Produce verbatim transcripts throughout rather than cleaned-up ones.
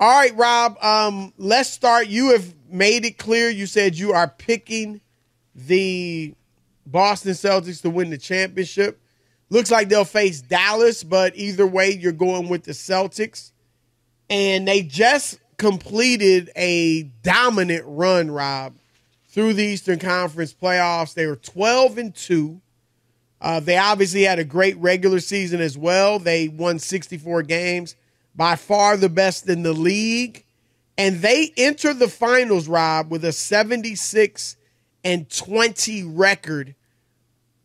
All right, Rob, um, let's start. You have made it clear. You said you are picking the Boston Celtics to win the championship. Looks like they'll face Dallas, but either way, you're going with the Celtics. And they just completed a dominant run, Rob, through the Eastern Conference playoffs. They were twelve and two. Uh, they obviously had a great regular season as well. They won sixty-four games, by far the best in the league. And they enter the finals, Rob, with a seventy-six and twenty record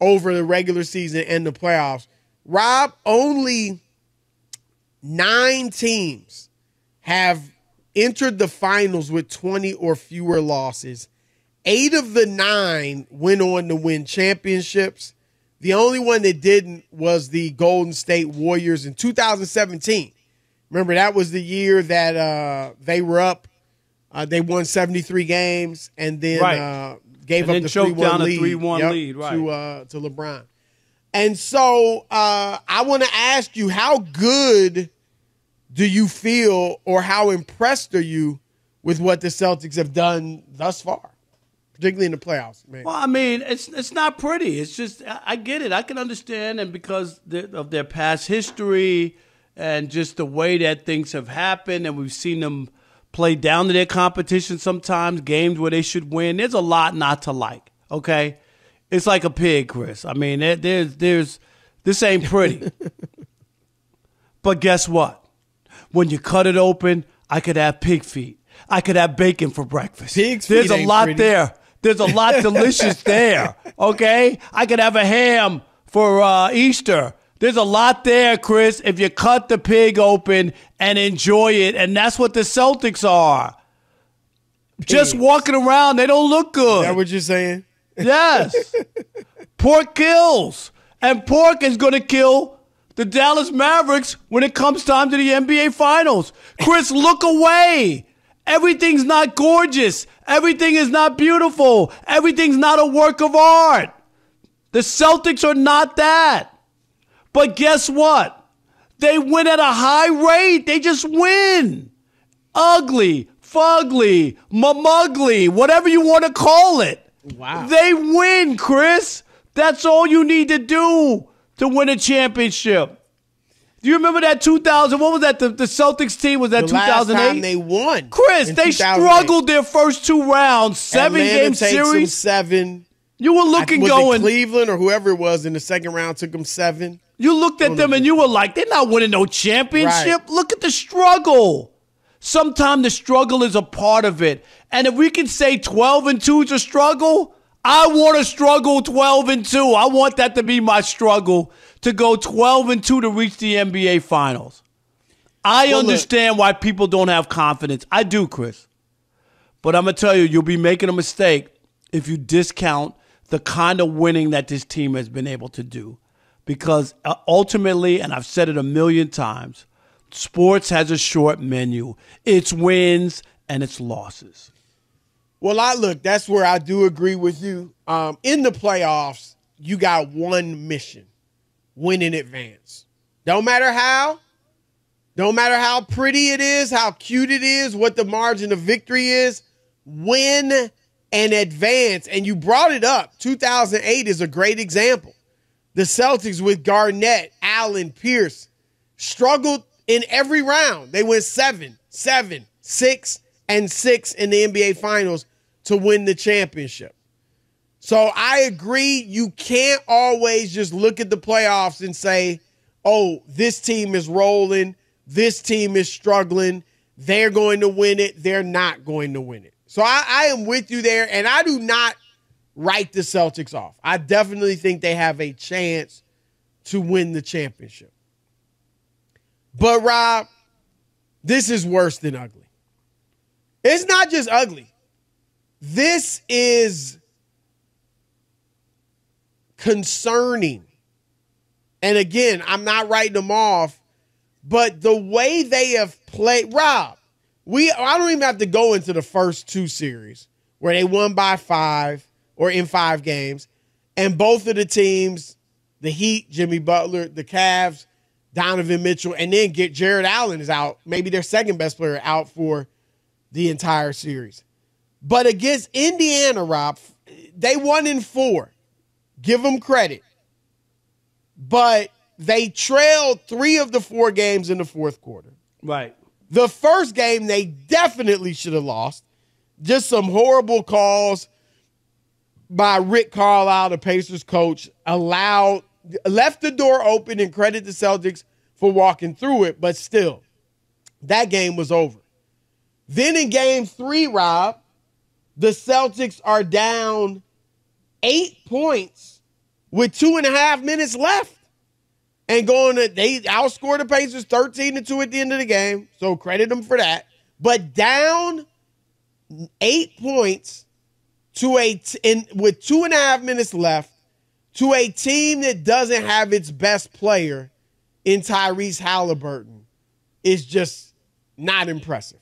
over the regular season and the playoffs. Rob, only nine teams have entered the finals with twenty or fewer losses. Eight of the nine went on to win championships. The only one that didn't was the Golden State Warriors in two thousand seventeen. Remember, that was the year that uh, they were up. Uh, they won seventy-three games and then right. uh, gave and up then the three one lead, three one yep, lead right. to, uh, to LeBron. And so uh, I want to ask you, how good do you feel or how impressed are you with what the Celtics have done thus far? Particularly in the playoffs, man. Well, I mean, it's it's not pretty. It's just, I get it. I can understand, and because of their past history and just the way that things have happened, and we've seen them play down to their competition sometimes, games where they should win. There's a lot not to like, okay? It's like a pig, Chris. I mean, there, there's there's this ain't pretty. But guess what? When you cut it open, I could have pig feet. I could have bacon for breakfast. Pig's there's feet a lot pretty. there. There's a lot delicious there, okay? I could have a ham for uh, Easter. There's a lot there, Chris, if you cut the pig open and enjoy it, and that's what the Celtics are. Pigs. Just walking around, they don't look good. Is that what you're saying? Yes. Pork kills, and pork is going to kill the Dallas Mavericks when it comes time to the N B A Finals. Chris, look away. Everything's not gorgeous. Everything is not beautiful. Everything's not a work of art. The Celtics are not that. But guess what? They win at a high rate. They just win. Ugly, fugly, mumugly, whatever you want to call it. Wow. They win, Chris. That's all you need to do to win a championship. Do you remember that two thousand? What was that? The, the Celtics team was that two thousand eight? The last time they won. Chris, they struggled their first two rounds. Seven-game series. Seven. You were looking was going. It Cleveland or whoever it was in the second round took them seven. You looked at them know. and you were like, they're not winning no championship. Right. Look at the struggle. Sometimes the struggle is a part of it. And if we can say twelve and two is a struggle, I want to struggle twelve and two. I want that to be my struggle, to go twelve and two to reach the N B A Finals. I well, understand look. why people don't have confidence. I do, Chris. But I'm going to tell you, you'll be making a mistake if you discount the kind of winning that this team has been able to do. Because ultimately, and I've said it a million times, sports has a short menu. It's wins and it's losses. Well, I look, that's where I do agree with you. Um, in the playoffs, you got one mission, win in advance. Don't matter how, don't matter how pretty it is, how cute it is, what the margin of victory is, win and advance. And you brought it up. two thousand eight is a great example. The Celtics with Garnett, Allen, Pierce struggled in every round. They went seven, seven, six, and six in the N B A Finals to win the championship. So I agree, you can't always just look at the playoffs and say, oh, this team is rolling, this team is struggling, they're going to win it, they're not going to win it. So I, I am with you there, and I do not write the Celtics off. I definitely think they have a chance to win the championship. But, Rob, this is worse than ugly. It's not just ugly. This is concerning. And again, I'm not writing them off, but the way they have played, Rob, we I don't even have to go into the first two series where they won by five or in five games, and both of the teams, the Heat, Jimmy Butler, the Cavs, Donovan Mitchell, and then get Jared Allen is out, maybe their second best player out for the entire series. But against Indiana, Rob, they won in four. Give them credit. But they trailed three of the four games in the fourth quarter. Right. The first game they definitely should have lost. Just some horrible calls by Rick Carlisle, the Pacers coach, allowed, left the door open, and credit the Celtics for walking through it. But still, that game was over. Then in game three, Rob, the Celtics are down eight points with two and a half minutes left. And going to, they outscored the Pacers thirteen to two at the end of the game. So credit them for that. But down eight points to a t- in, with two and a half minutes left to a team that doesn't have its best player in Tyrese Haliburton is just not impressive.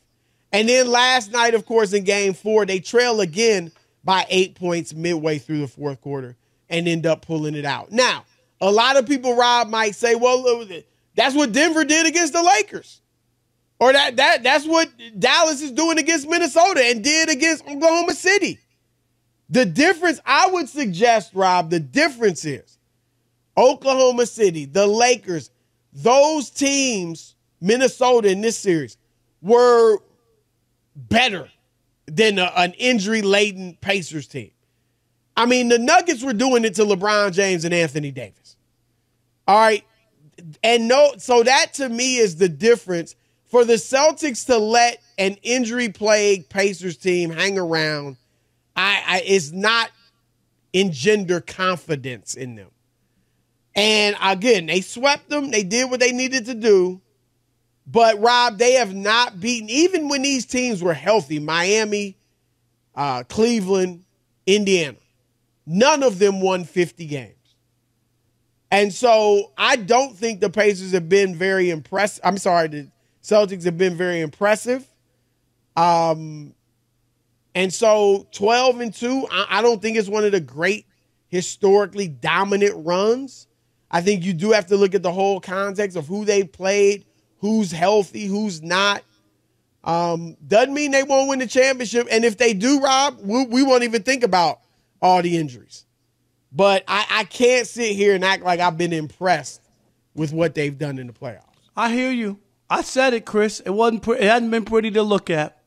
And then last night, of course, in game four, they trail again by eight points midway through the fourth quarter and end up pulling it out. Now, a lot of people, Rob, might say, well, that's what Denver did against the Lakers. Or that that that's what Dallas is doing against Minnesota and did against Oklahoma City. The difference, I would suggest, Rob, the difference is Oklahoma City, the Lakers, those teams, Minnesota in this series, were better than a, an injury-laden Pacers team. I mean, the Nuggets were doing it to LeBron James and Anthony Davis. All right. And no, so that to me is the difference for the Celtics to let an injury-plagued Pacers team hang around. I, I is not engender confidence in them. And again, they swept them. They did what they needed to do. But Rob, they have not beaten, even when these teams were healthy, Miami, uh, Cleveland, Indiana. None of them won fifty games. And so I don't think the Pacers have been very impressive. I'm sorry, the Celtics have been very impressive. Um, and so twelve and two, I don't think it's one of the great historically dominant runs. I think you do have to look at the whole context of who they played, who's healthy, who's not. Um, doesn't mean they won't win the championship. And if they do, Rob, we, we won't even think about all the injuries. But I, I can't sit here and act like I've been impressed with what they've done in the playoffs. I hear you. I said it, Chris. It wasn't. Pre- it hadn't been pretty to look at.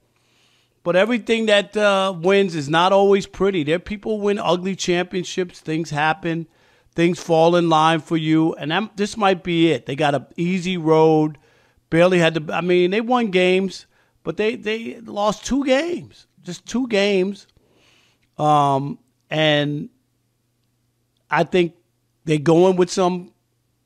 But everything that uh, wins is not always pretty. There, people win ugly championships. Things happen. Things fall in line for you. And that, this might be it. They got an easy road. Barely had to. I mean, they won games, but they they lost two games. Just two games. Um. And I think they're going with some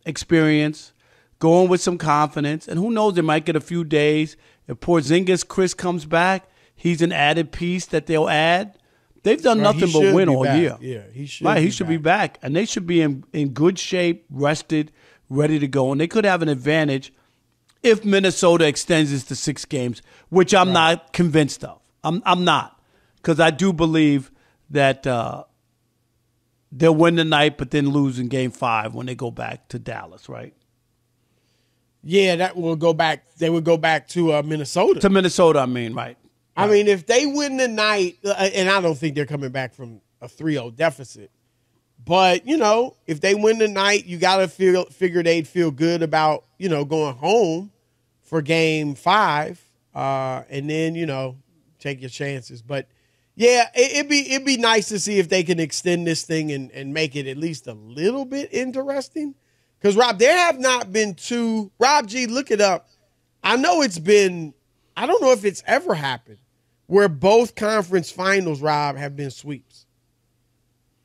experience, going with some confidence. And who knows, they might get a few days. If Porzingis, Chris, comes back, he's an added piece that they'll add. They've done well, nothing but win all back. year. Yeah, he should right, he should back. be back. And they should be in, in good shape, rested, ready to go. And they could have an advantage if Minnesota extends this to six games, which I'm right. not convinced of. I'm, I'm not, because I do believe that uh, they'll win tonight, but then lose in game five when they go back to Dallas, right? Yeah, that will go back. They would go back to uh, Minnesota. To Minnesota, I mean, right. I right. mean, if they win tonight, and I don't think they're coming back from a three oh deficit, but, you know, if they win tonight, you got to feel figure they'd feel good about, you know, going home for game five uh, and then, you know, take your chances. But, yeah, it'd be it'd be nice to see if they can extend this thing and, and make it at least a little bit interesting. Because, Rob, there have not been two – Rob G, look it up. I know it's been – I don't know if it's ever happened where both conference finals, Rob, have been sweeps.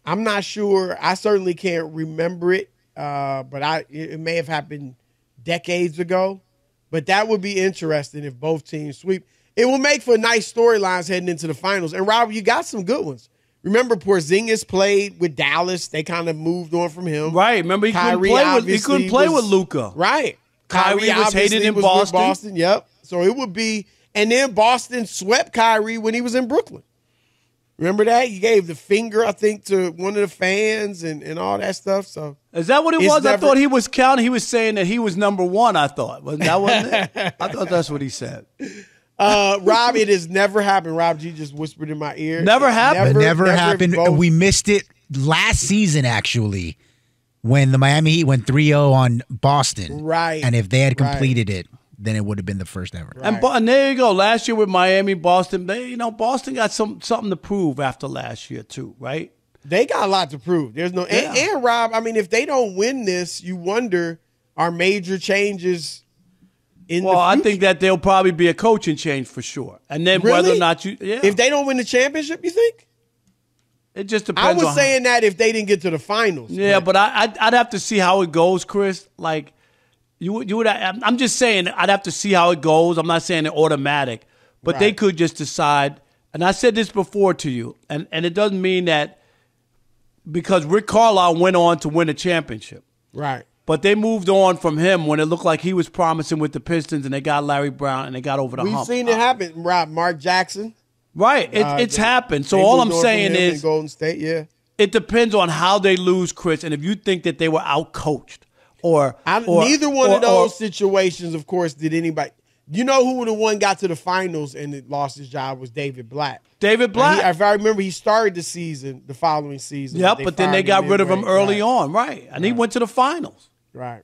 I'm not sure. I certainly can't remember it, uh, but I it may have happened decades ago. But that would be interesting if both teams sweep. It will make for nice storylines heading into the finals. And, Rob, you got some good ones. Remember, Porzingis played with Dallas. They kind of moved on from him. Right. Remember, he Kyrie couldn't play with, he couldn't play was, with Luka. Right. Kyrie, Kyrie was hated in was Boston. Boston. Yep. So it would be – and then Boston swept Kyrie when he was in Brooklyn. Remember that? He gave the finger, I think, to one of the fans and, and all that stuff. So is that what it was? Never... I thought he was counting. He was saying that he was number one, I thought. Wasn't that wasn't it? I thought that's what he said. Uh, Rob, it has never happened. Rob G just whispered in my ear. Never happened. Never, never, never happened. Both. We missed it last season, actually, when the Miami Heat went three oh on Boston. Right. And if they had completed right. it, then it would have been the first ever. Right. And, and there you go. Last year with Miami, Boston, they, you know, Boston got some something to prove after last year too, right? They got a lot to prove. There's no yeah. and, and Rob, I mean, if they don't win this, you wonder, are major changes in well, the Well, I think that there'll probably be a coaching change for sure. And then really? whether or not you yeah. If they don't win the championship, you think? It just depends. I was on saying how. that if they didn't get to the finals. Yeah, but, but I I'd, I'd have to see how it goes, Chris. Like You would, you would. I'm just saying, I'd have to see how it goes. I'm not saying it automatic, but right. they could just decide. And I said this before to you, and, and it doesn't mean that because Rick Carlisle went on to win a championship. Right. But they moved on from him when it looked like he was promising with the Pistons, and they got Larry Brown, and they got over the We've hump. We've seen it happen, Rob. Mark Jackson. Right. It, uh, it's they, happened. So all I'm saying is Golden State, yeah. it depends on how they lose, Chris, and if you think that they were out-coached. Or, I, or neither one or, of those or, situations, of course, did anybody. You know who the one got to the finals and it lost his job was David Blatt. David Blatt. He, if I remember, he started the season, the following season. Yep, but, they but then they got rid of him early right. on, right? And right. he went to the finals. Right.